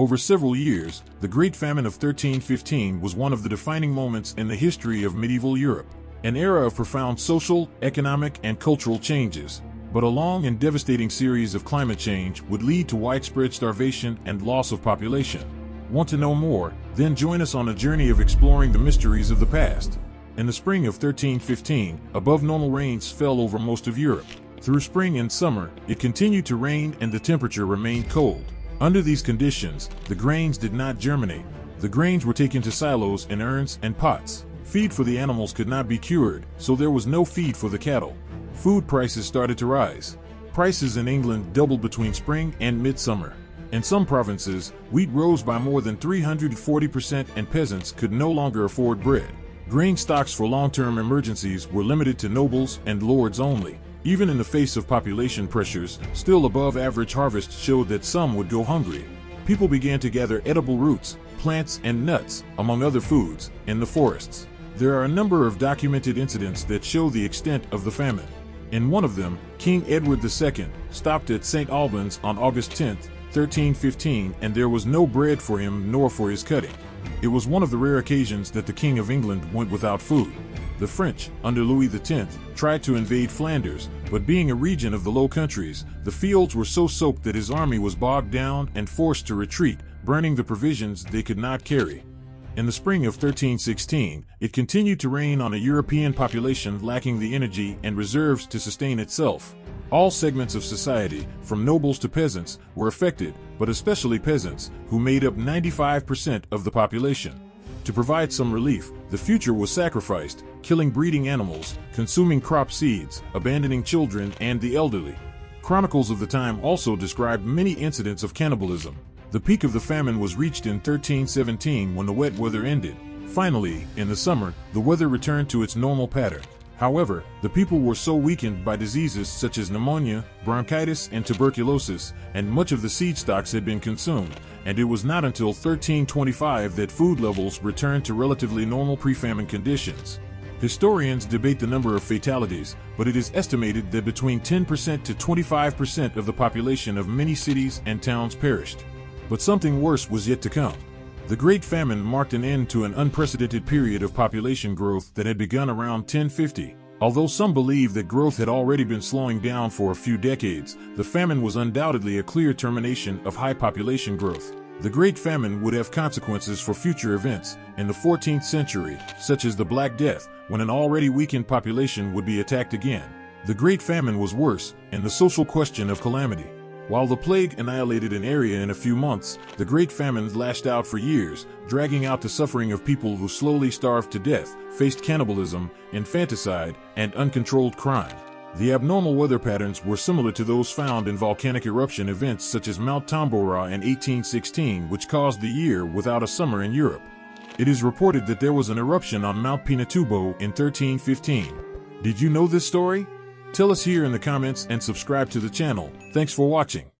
Over several years, the Great Famine of 1315 was one of the defining moments in the history of medieval Europe, an era of profound social, economic, and cultural changes. But a long and devastating series of climate change would lead to widespread starvation and loss of population. Want to know more? Then join us on a journey of exploring the mysteries of the past. In the spring of 1315, above normal rains fell over most of Europe. Through spring and summer, it continued to rain and the temperature remained cold. Under these conditions, the grains did not germinate. The grains were taken to silos in urns and pots. Feed for the animals could not be cured, so there was no feed for the cattle. Food prices started to rise. Prices in England doubled between spring and midsummer. In some provinces, wheat rose by more than 340%, and peasants could no longer afford bread. Grain stocks for long-term emergencies were limited to nobles and lords only. Even in the face of population pressures, still above-average harvests showed that some would go hungry. People began to gather edible roots, plants, and nuts, among other foods, in the forests. There are a number of documented incidents that show the extent of the famine. In one of them, King Edward II stopped at St. Albans on August 10, 1315, and there was no bread for him nor for his cutting. It was one of the rare occasions that the King of England went without food. The French, under Louis X, tried to invade Flanders, but being a region of the Low Countries, the fields were so soaked that his army was bogged down and forced to retreat, burning the provisions they could not carry. In the spring of 1316, it continued to rain on a European population lacking the energy and reserves to sustain itself. All segments of society, from nobles to peasants, were affected, but especially peasants, who made up 95% of the population. To provide some relief, the future was sacrificed, killing breeding animals, consuming crop seeds, abandoning children and the elderly. Chronicles of the time also described many incidents of cannibalism. The peak of the famine was reached in 1317 when the wet weather ended. Finally, in the summer, the weather returned to its normal pattern. However, the people were so weakened by diseases such as pneumonia, bronchitis, and tuberculosis, and much of the seed stocks had been consumed, and it was not until 1325 that food levels returned to relatively normal pre-famine conditions. Historians debate the number of fatalities, but it is estimated that between 10% to 25% of the population of many cities and towns perished. But something worse was yet to come. The Great Famine marked an end to an unprecedented period of population growth that had begun around 1050. Although some believe that growth had already been slowing down for a few decades, the famine was undoubtedly a clear termination of high population growth. The Great Famine would have consequences for future events in the 14th century, such as the Black Death, when an already weakened population would be attacked again. The Great Famine was worse, and the social question of calamity. While the plague annihilated an area in a few months, the Great Famine lashed out for years, dragging out the suffering of people who slowly starved to death, faced cannibalism, infanticide, and uncontrolled crime. The abnormal weather patterns were similar to those found in volcanic eruption events such as Mount Tambora in 1816, which caused the year without a summer in Europe. It is reported that there was an eruption on Mount Pinatubo in 1315. Did you know this story? Tell us here in the comments and subscribe to the channel. Thanks for watching.